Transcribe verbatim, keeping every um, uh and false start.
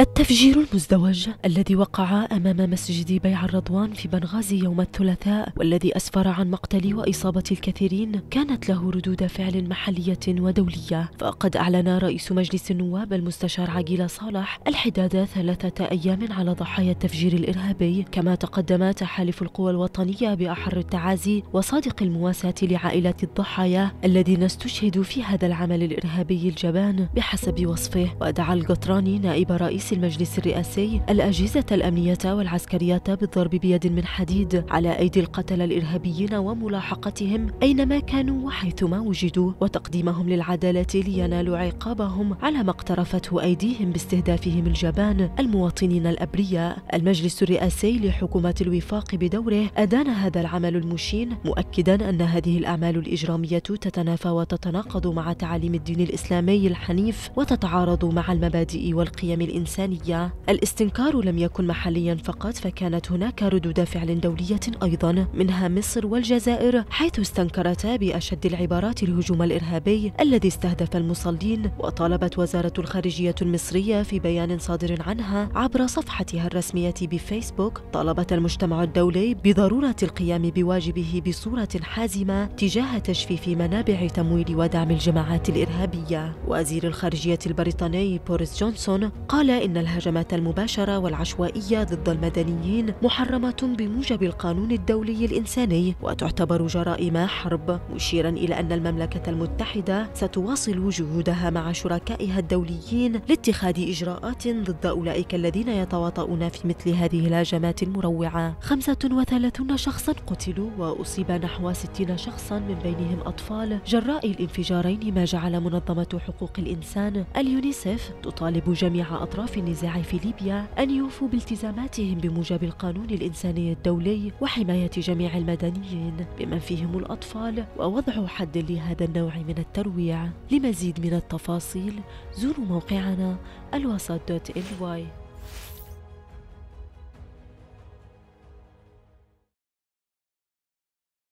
التفجير المزدوج الذي وقع أمام مسجد بيع الرضوان في بنغازي يوم الثلاثاء والذي أسفر عن مقتل وإصابة الكثيرين كانت له ردود فعل محلية ودولية، فقد أعلن رئيس مجلس النواب المستشار عقيل صالح الحداد ثلاثة أيام على ضحايا التفجير الإرهابي، كما تقدم تحالف القوى الوطنية بأحر التعازي وصادق المواساة لعائلة الضحايا الذين استشهدوا في هذا العمل الإرهابي الجبان بحسب وصفه. ودعا القطراني نائب رئيس المجلس الرئاسي الأجهزة الأمنية والعسكرية بالضرب بيد من حديد على أيدي القتلى الإرهابيين وملاحقتهم أينما كانوا وحيثما وجدوا، وتقديمهم للعدالة لينالوا عقابهم على ما اقترفته أيديهم باستهدافهم الجبان المواطنين الأبرياء. المجلس الرئاسي لحكومة الوفاق بدوره أدان هذا العمل المشين، مؤكدا أن هذه الأعمال الإجرامية تتنافى وتتناقض مع تعاليم الدين الإسلامي الحنيف وتتعارض مع المبادئ والقيم الإنسانية. الاستنكار لم يكن محليا فقط، فكانت هناك ردود فعل دولية أيضا، منها مصر والجزائر حيث استنكرتا بأشد العبارات الهجوم الإرهابي الذي استهدف المصلين. وطالبت وزارة الخارجية المصرية في بيان صادر عنها عبر صفحتها الرسمية بفيسبوك طالبت المجتمع الدولي بضرورة القيام بواجبه بصورة حازمة تجاه تجفيف منابع تمويل ودعم الجماعات الإرهابية. وزير الخارجية البريطاني بوريس جونسون قال إن الهجمات المباشرة والعشوائية ضد المدنيين محرمة بموجب القانون الدولي الإنساني وتعتبر جرائم حرب، مشيرا إلى أن المملكة المتحدة ستواصل جهودها مع شركائها الدوليين لاتخاذ إجراءات ضد أولئك الذين يتواطؤون في مثل هذه الهجمات المروعة. خمسة وثلاثين شخصا قتلوا وأصيب نحو ستين شخصا من بينهم أطفال جراء الانفجارين، ما جعل منظمة حقوق الإنسان اليونيسف تطالب جميع أطراف في النزاع في ليبيا أن يوفوا بالتزاماتهم بموجب القانون الإنساني الدولي وحماية جميع المدنيين بمن فيهم الأطفال ووضع حد لهذا النوع من الترويع. لمزيد من التفاصيل زوروا موقعنا الوسط دوت إل واي.